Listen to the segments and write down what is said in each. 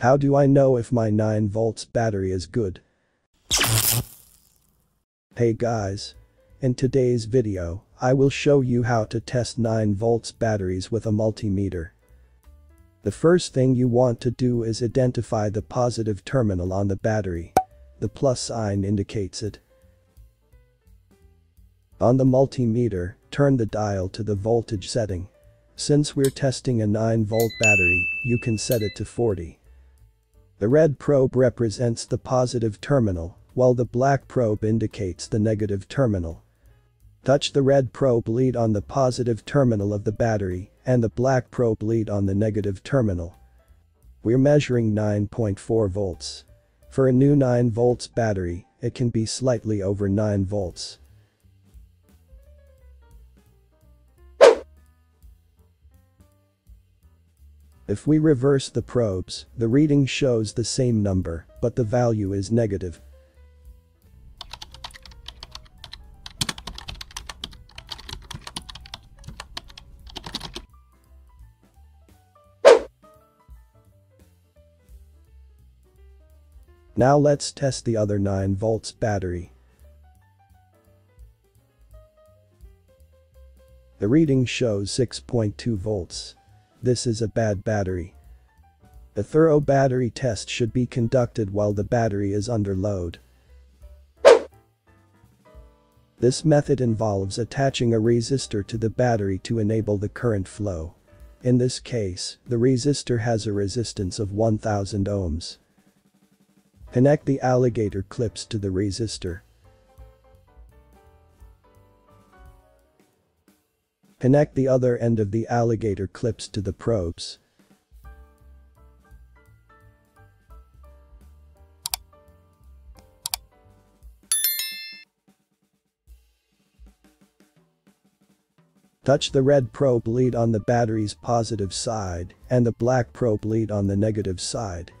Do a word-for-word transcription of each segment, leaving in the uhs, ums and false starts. How do I know if my nine volts battery is good? Hey guys. In today's video, I will show you how to test nine volts batteries with a multimeter. The first thing you want to do is identify the positive terminal on the battery. The plus sign indicates it. On the multimeter, turn the dial to the voltage setting. Since we're testing a nine volt battery, you can set it to forty. The red probe represents the positive terminal, while the black probe indicates the negative terminal. Touch the red probe lead on the positive terminal of the battery and the black probe lead on the negative terminal. We're measuring nine point four volts. For a new nine volts battery, it can be slightly over nine volts. If we reverse the probes, the reading shows the same number, but the value is negative. Now let's test the other nine volts battery. The reading shows six point two volts. This is a bad battery. A thorough battery test should be conducted while the battery is under load. This method involves attaching a resistor to the battery to enable the current flow. In this case, the resistor has a resistance of one thousand ohms. Connect the alligator clips to the resistor. Connect the other end of the alligator clips to the probes. Touch the red probe lead on the battery's positive side and the black probe lead on the negative side.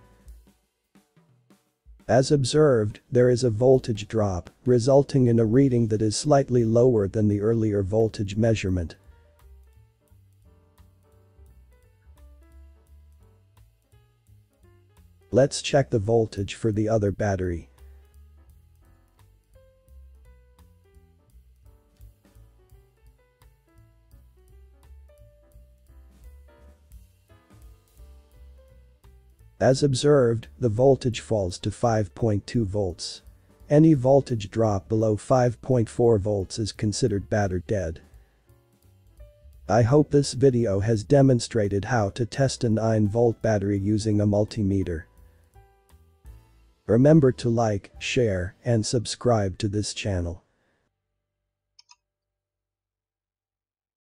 As observed, there is a voltage drop, resulting in a reading that is slightly lower than the earlier voltage measurement. Let's check the voltage for the other battery. As observed, the voltage falls to five point two volts. Any voltage drop below five point four volts is considered battery dead. I hope this video has demonstrated how to test a nine volt battery using a multimeter. Remember to like, share, and subscribe to this channel.